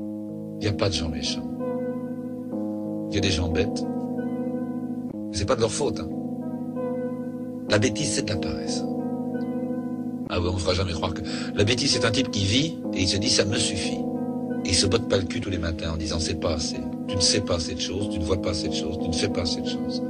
Il n'y a pas de gens méchants. Il y a des gens bêtes. C'est pas de leur faute. Hein. La bêtise, c'est de la paresse. Ah ouais, on ne fera jamais croire que... La bêtise, c'est un type qui vit et il se dit « ça me suffit ». Et il se botte pas le cul tous les matins en disant « c'est pas assez, tu ne sais pas assez de choses, tu ne vois pas assez de choses, tu ne fais pas assez de choses ».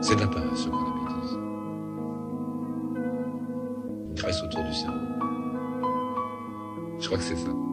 C'est de la paresse, ce qu'on a bêtise. Une graisse autour du cerveau. Je crois que c'est ça.